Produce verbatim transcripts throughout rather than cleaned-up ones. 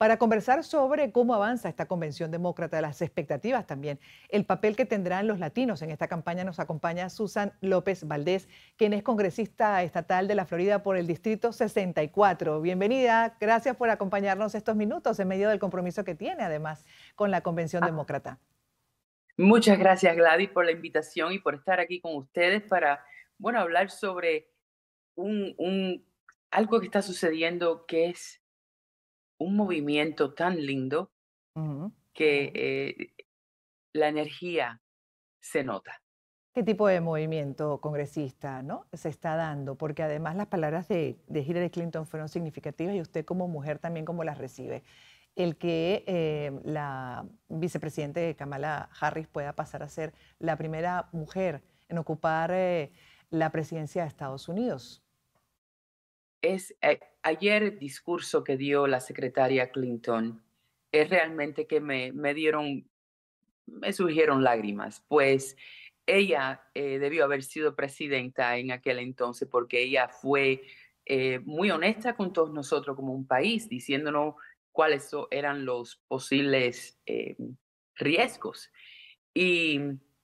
para conversar sobre cómo avanza esta convención demócrata, las expectativas también, el papel que tendrán los latinos en esta campaña. Nos acompaña Susan López Valdés, quien es congresista estatal de la Florida por el Distrito sesenta y cuatro. Bienvenida, gracias por acompañarnos estos minutos en medio del compromiso que tiene además con la convención ah. demócrata. Muchas gracias, Gladys, por la invitación y por estar aquí con ustedes para, bueno, hablar sobre un, un, algo que está sucediendo, que es un movimiento tan lindo uh-huh. que eh, la energía se nota. ¿Qué tipo de movimiento, congresista, ¿no? se está dando? Porque además las palabras de, de Hillary Clinton fueron significativas y usted como mujer también cómo las recibe. El que eh, la vicepresidenta Kamala Harris pueda pasar a ser la primera mujer en ocupar eh, la presidencia de Estados Unidos. Es, eh, ayer el discurso que dio la secretaria Clinton es realmente que me, me dieron, me surgieron lágrimas, pues ella eh, debió haber sido presidenta en aquel entonces porque ella fue eh, muy honesta con todos nosotros como un país, diciéndonos cuáles eran los posibles eh, riesgos. Y,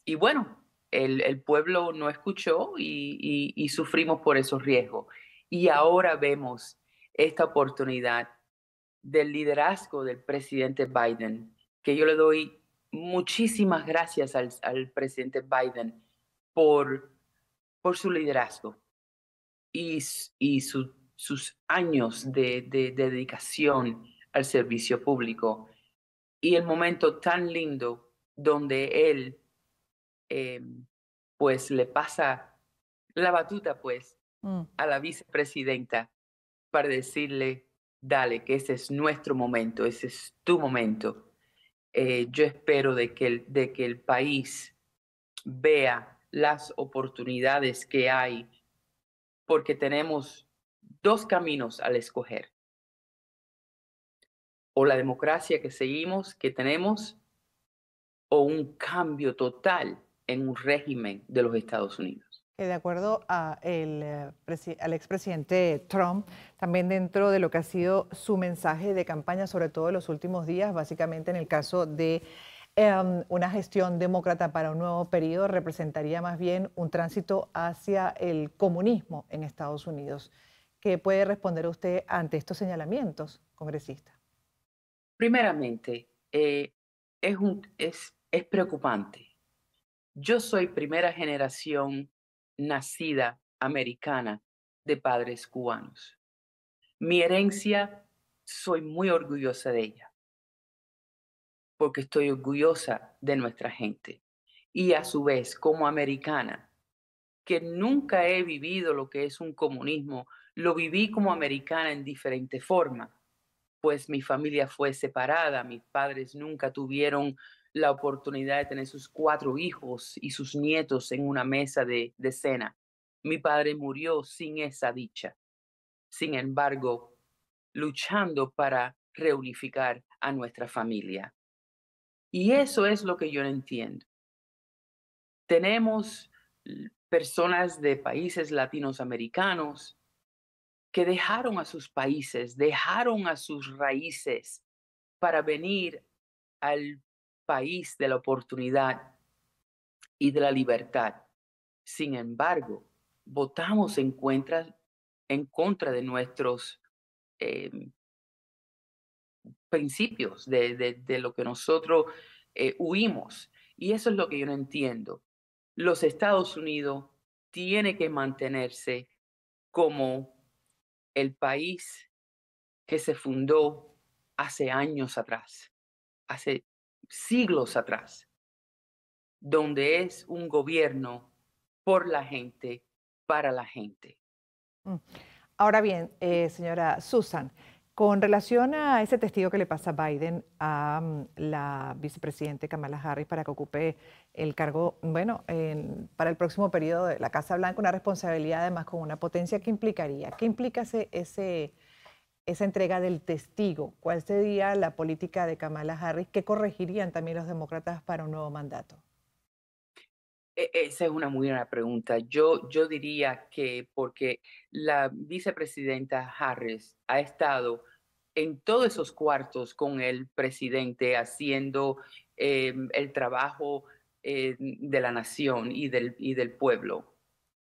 y bueno, el, el pueblo no escuchó y, y, y sufrimos por esos riesgos. Y ahora vemos esta oportunidad del liderazgo del presidente Biden, que yo le doy muchísimas gracias al, al presidente Biden por, por su liderazgo y, y su, sus años de, de, de dedicación al servicio público y el momento tan lindo donde él eh, pues le pasa la batuta pues a la vicepresidenta para decirle, dale, que ese es nuestro momento, ese es tu momento. Eh, yo espero de que, el, de que el país vea las oportunidades que hay, porque tenemos dos caminos al escoger. O la democracia que seguimos, que tenemos, o un cambio total en un régimen de los Estados Unidos. De acuerdo a el, al expresidente Trump, también dentro de lo que ha sido su mensaje de campaña, sobre todo en los últimos días, básicamente en el caso de um, una gestión demócrata para un nuevo periodo, representaría más bien un tránsito hacia el comunismo en Estados Unidos. ¿Qué puede responder usted ante estos señalamientos, congresista? Primeramente, eh, es, un, es, es preocupante. Yo soy primera generación nacida americana de padres cubanos. Mi herencia, soy muy orgullosa de ella, porque estoy orgullosa de nuestra gente. Y a su vez, como americana, que nunca he vivido lo que es un comunismo, lo viví como americana en diferente forma, pues mi familia fue separada, mis padres nunca tuvieron la oportunidad de tener sus cuatro hijos y sus nietos en una mesa de, de cena. Mi padre murió sin esa dicha. Sin embargo, luchando para reunificar a nuestra familia. Y eso es lo que yo no entiendo. Tenemos personas de países latinoamericanos que dejaron a sus países, dejaron a sus raíces para venir al país de la oportunidad y de la libertad. Sin embargo, votamos en contra, en contra de nuestros eh, principios, de, de, de lo que nosotros eh, huimos. Y eso es lo que yo no entiendo. Los Estados Unidos tienen que mantenerse como el país que se fundó hace años atrás, hace siglos atrás, donde es un gobierno por la gente, para la gente. Ahora bien, eh, señora Susan, con relación a ese testigo que le pasa a Biden, a um, la vicepresidenta Kamala Harris para que ocupe el cargo, bueno, en, para el próximo periodo de la Casa Blanca, una responsabilidad además con una potencia, ¿qué implicaría? ¿Qué implica ese, ese esa entrega del testigo? ¿Cuál sería la política de Kamala Harris? ¿Qué corregirían también los demócratas para un nuevo mandato? Esa es una muy buena pregunta. Yo, yo diría que porque la vicepresidenta Harris ha estado en todos esos cuartos con el presidente haciendo eh, el trabajo eh, de la nación y del, y del pueblo.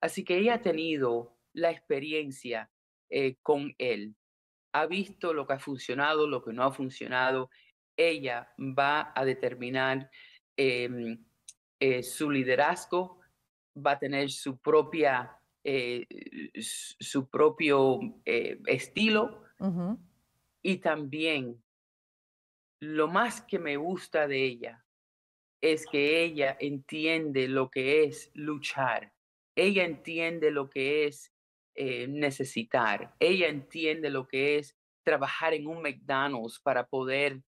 Así que ella ha tenido la experiencia eh, con él. Ha visto lo que ha funcionado, lo que no ha funcionado. Ella va a determinar eh, eh, su liderazgo, va a tener su propia, eh, su propio eh, estilo. Uh-huh. Y también lo más que me gusta de ella es que ella entiende lo que es luchar. Ella entiende lo que es Eh, necesitar. Ella entiende lo que es trabajar en un McDonald's para poder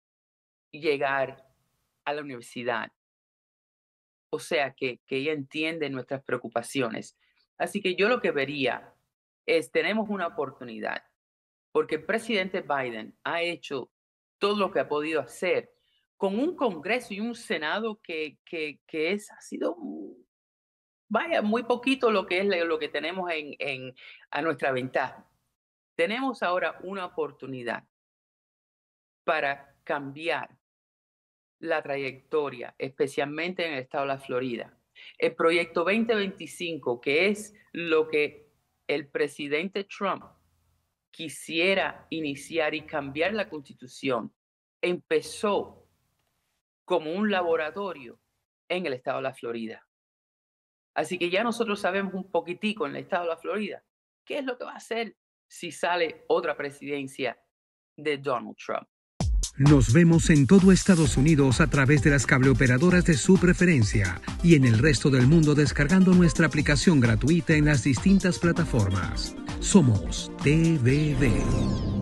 llegar a la universidad. O sea, que, que ella entiende nuestras preocupaciones. Así que yo lo que vería es, tenemos una oportunidad, porque el presidente Biden ha hecho todo lo que ha podido hacer con un Congreso y un Senado que, que, que es, ha sido... Vaya, muy poquito lo que es lo que tenemos en, en, a nuestra ventaja. Tenemos ahora una oportunidad para cambiar la trayectoria, especialmente en el estado de la Florida. El Proyecto veinte veinticinco, que es lo que el presidente Trump quisiera iniciar y cambiar la Constitución, empezó como un laboratorio en el estado de la Florida. Así que ya nosotros sabemos un poquitico en el estado de la Florida qué es lo que va a hacer si sale otra presidencia de Donald Trump. Nos vemos en todo Estados Unidos a través de las cableoperadoras de su preferencia y en el resto del mundo descargando nuestra aplicación gratuita en las distintas plataformas. Somos T V V.